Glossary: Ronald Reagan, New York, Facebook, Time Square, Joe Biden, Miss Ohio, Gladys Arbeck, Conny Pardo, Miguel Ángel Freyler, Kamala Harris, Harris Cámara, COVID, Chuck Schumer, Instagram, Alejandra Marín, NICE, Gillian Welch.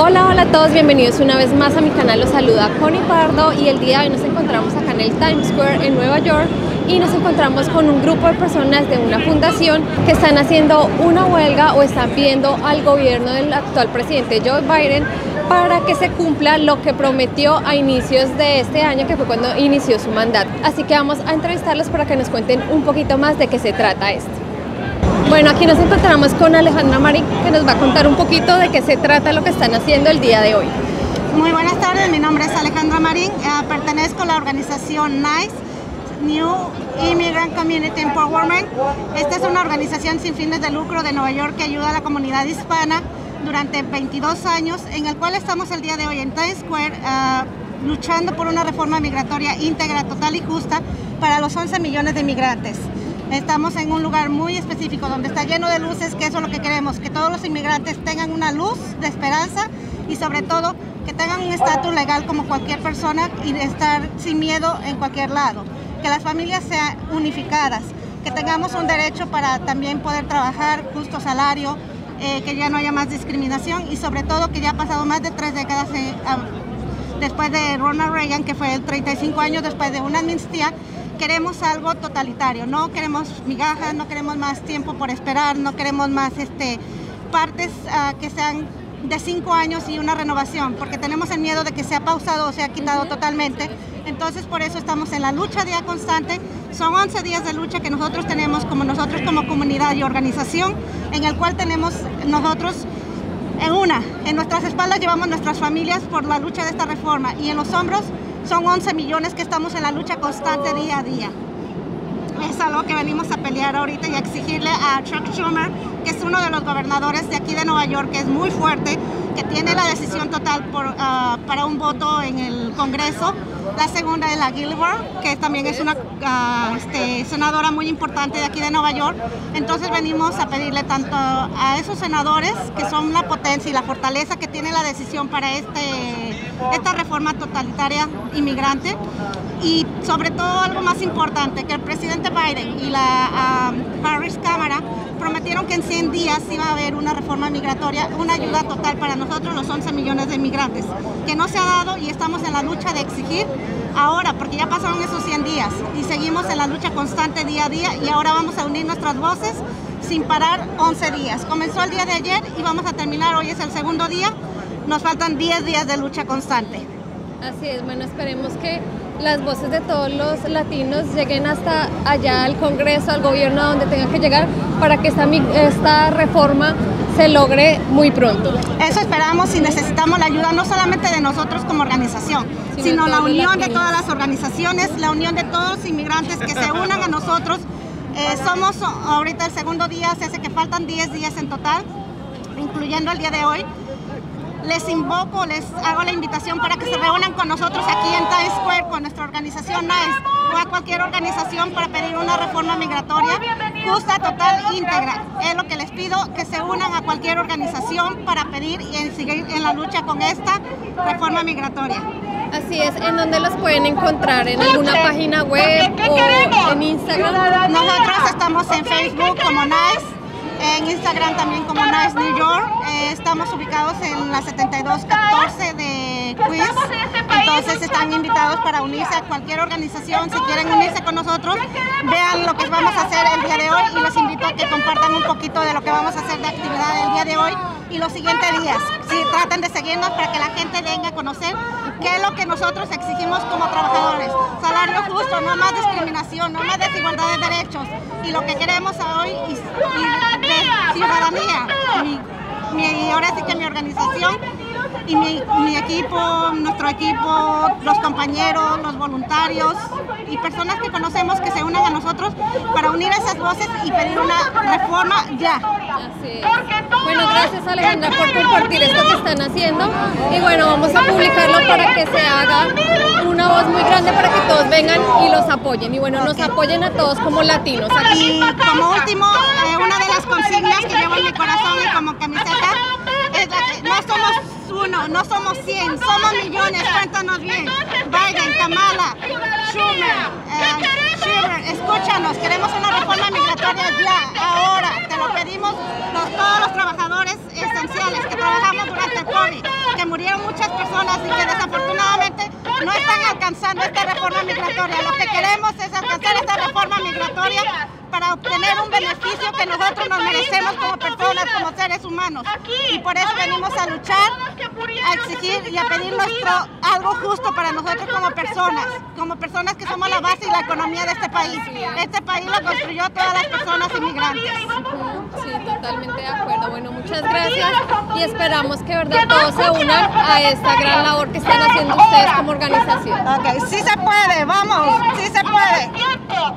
Hola a todos, bienvenidos una vez más a mi canal, los saluda Conny Pardo y el día de hoy nos encontramos acá en el Times Square en Nueva York y nos encontramos con un grupo de personas de una fundación que están haciendo una huelga o están pidiendo al gobierno del actual presidente Joe Biden para que se cumpla lo que prometió a inicios de este año, que fue cuando inició su mandato. Así que vamos a entrevistarlos para que nos cuenten un poquito más de qué se trata esto. Bueno, aquí nos encontramos con Alejandra Marín, que nos va a contar un poquito de qué se trata lo que están haciendo el día de hoy. Muy buenas tardes, mi nombre es Alejandra Marín, pertenezco a la organización NICE, New Immigrant Community Empowerment. Esta es una organización sin fines de lucro de Nueva York que ayuda a la comunidad hispana durante 22 años, en el cual estamos el día de hoy en Times Square luchando por una reforma migratoria íntegra, total y justa para los 11 millones de inmigrantes. Estamos en un lugar muy específico donde está lleno de luces, que eso es lo que queremos, que todos los inmigrantes tengan una luz de esperanza y sobre todo que tengan un estatus legal como cualquier persona y estar sin miedo en cualquier lado. Que las familias sean unificadas, que tengamos un derecho para también poder trabajar, justo salario, que ya no haya más discriminación y sobre todo que ya ha pasado más de 3 décadas después de Ronald Reagan, que fue 35 años después de una amnistía. Queremos algo totalitario, no queremos migajas, no queremos más tiempo por esperar, no queremos más partes que sean de 5 años y una renovación, porque tenemos el miedo de que sea pausado o sea quitado totalmente. Entonces por eso estamos en la lucha día constante. Son 11 días de lucha que nosotros tenemos como comunidad y organización, en el cual tenemos nosotros en nuestras espaldas llevamos nuestras familias por la lucha de esta reforma y en los hombros son 11 millones que estamos en la lucha constante día a día. Es algo que venimos a pelear ahorita y a exigirle a Chuck Schumer, que es uno de los gobernadores de aquí de Nueva York, que es muy fuerte, que tiene la decisión total para un voto en el Congreso. La segunda es la Gilbert, que también es una senadora muy importante de aquí de Nueva York. Entonces venimos a pedirle tanto a esos senadores, que son la potencia y la fortaleza que tiene la decisión para esta reforma totalitaria inmigrante, y sobre todo algo más importante, que el presidente Biden y la Harris Cámara prometieron que en 100 días iba a haber una reforma migratoria, una ayuda total para nosotros los 11 millones de inmigrantes, que no se ha dado y estamos en la lucha de exigir ahora, porque ya pasaron esos 100 días y seguimos en la lucha constante día a día y ahora vamos a unir nuestras voces sin parar 11 días. Comenzó el día de ayer y vamos a terminar, hoy es el segundo día. Nos faltan 10 días de lucha constante. Así es, bueno, esperemos que las voces de todos los latinos lleguen hasta allá al Congreso, al gobierno, a donde tengan que llegar, para que esta reforma se logre muy pronto. Eso esperamos y necesitamos la ayuda no solamente de nosotros como organización, sino la unión de todas las organizaciones, la unión de todos los inmigrantes que se unan a nosotros. Somos ahorita el segundo día, se hace que faltan 10 días en total, incluyendo el día de hoy. Les invoco, les hago la invitación para que se reúnan con nosotros aquí en Times Square, con nuestra organización NICE o a cualquier organización, para pedir una reforma migratoria justa, total, íntegra. Es lo que les pido, que se unan a cualquier organización para pedir y seguir en la lucha con esta reforma migratoria. Así es, ¿en dónde los pueden encontrar? ¿En alguna página web o en Instagram? Nosotros estamos en Facebook como NICE. En Instagram también como NICE New York. Estamos ubicados en la 7214 de Queens. Entonces están invitados para unirse a cualquier organización. Si quieren unirse con nosotros, vean lo que vamos a hacer el día de hoy y los invito a que compartan un poquito de lo que vamos a hacer de actividad el día de hoy y los siguientes días. Sí, traten de seguirnos para que la gente venga a conocer qué es lo que nosotros exigimos como trabajadores. Salario justo, no más discriminación, no más desigualdad de derechos. Y lo que queremos hoy es ciudadanía. Ahora sí que mi organización y mi equipo, nuestro equipo, los compañeros, los voluntarios y personas que conocemos que se unan a nosotros para unir esas voces y pedir una reforma ya. Así es. Bueno, gracias Alejandra por compartir esto que están haciendo y bueno, vamos a publicarlo para que se haga una voz muy grande para que todos vengan y los apoyen y bueno, nos apoyen a todos como latinos aquí. Y como último, una de las consignas que llevo en mi corazón y como camiseta es la que no somos uno, no somos 100, somos millones, cuéntanos bien. Biden, Kamala, Schumer, escúchanos, queremos una reforma migratoria ya, ahora, te lo pedimos todos los trabajadores esenciales que trabajamos durante el COVID. murieron muchas personas y que desafortunadamente no están alcanzando esta reforma migratoria. Lo que queremos es alcanzar esta reforma migratoria para obtener un beneficio que nosotros nos merecemos como personas, como seres humanos. Y por eso venimos a luchar, a exigir y a pedir algo justo para nosotros como personas que somos la base y la economía de este país. Este país lo construyó todas las personas inmigrantes. Sí, totalmente de acuerdo. Bueno, muchas gracias y esperamos que de verdad todos se unan a esta gran labor que están haciendo ustedes como organización. Ok, sí se puede, vamos, sí se puede.